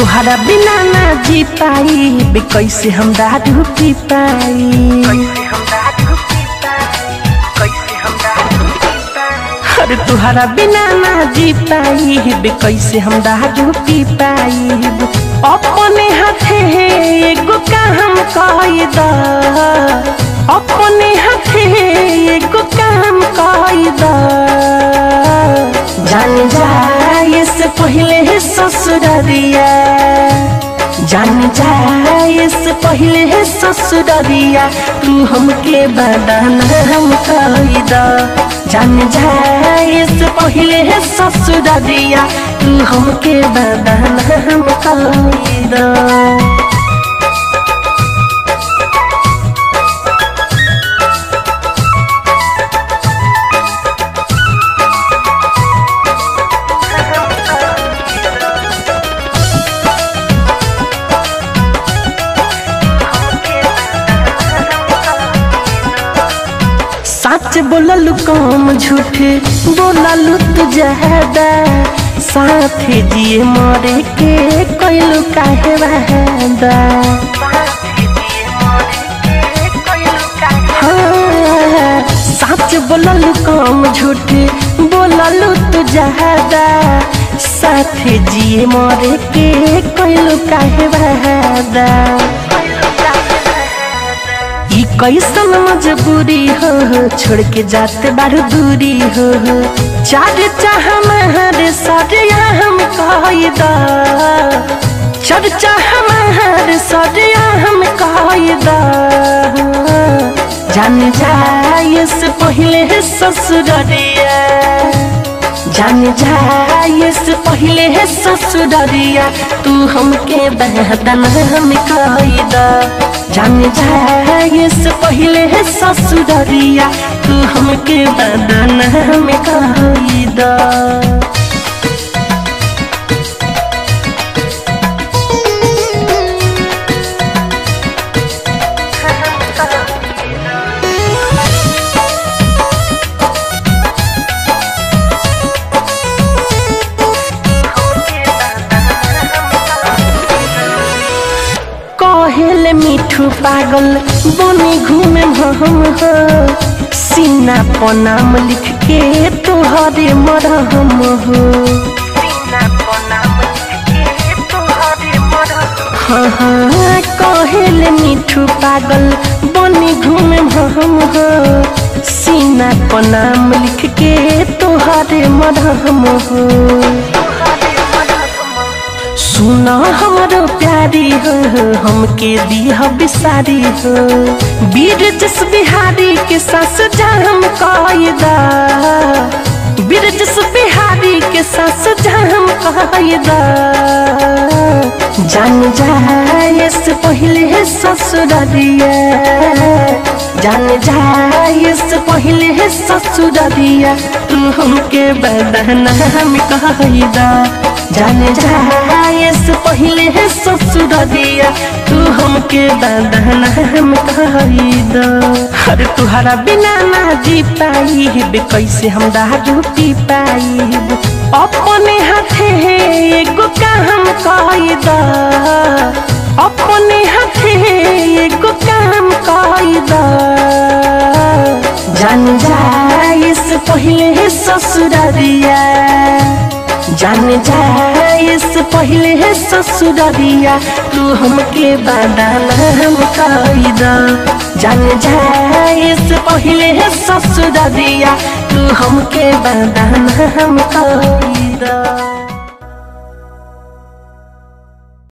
तुहरा बिना ना जी पाई बे कैसे हम दारू पी पाई। अरे तुहरा बिना ना जी पाई बे कैसे हम दारू पी पाई। अपने हाथे एगो काम कई द, अपने हाथे एगो काम कई द, जान जाए से पहले ससुररिया, जान जाए से पहले ससुररिया तू हमके बदना हम कई द। जान जाए से पहले ससुररिया तू हमके बदना हम कई द। सच बोललू कम झूठ बोललू तू ज्यादा, साथ जिए मरे के कैलू काहे वादा। हाँ सच बोललू कम झूठ बोललू तू ज्यादा, साथ जिए मरे के कैलू काहे वादा। कैसन मजबूरी हो छोड़ के जाते बारू दूरी हो, चार चाह हमारे सरिया हम कई द, चार चाह हमारे सरिया हम कई द। जान जाए से पहले ससुररिया, जान जाए से पहले ससुररिया तू हमके बहदन हम कई द। जान जाए से पहले ससुररिया तू हमके बदन हम कई द। कहले मीठू पागल बने घूमे हम हो, सीना पर नाम लिख के तोहरे मरहम हो। हाँ कहले मीठू पागल बने घूमे हम हो, सीना पर नाम लिख के तोहरे मरहम हो। सुना हमारो प्यारी हो हमके दिया बिसारी हो, वीर जस बिहारी के सास जा हम कई द, वीर जस बिहारी के सास जा हम कई द। जान जाए से पहले ससुररिया, जान जाए से पहले ससुररिया तू हमके बदना हम कई द। जान जाए से पहले ससुररिया तू हमके बदना हम कई द। अरे तुहरा बिना ना जी पाई बे कैसे हम दारू पी पाई। अपने हाथे एगो काम कई द, अपने हाथे एगो काम कई द। जान जाए से पहले ससुररिया, जान जाए से पहले ससुररिया तू हमके बदना हम कई द। जान जाए से पहले ससुररिया तू हमके बदना हम कई द।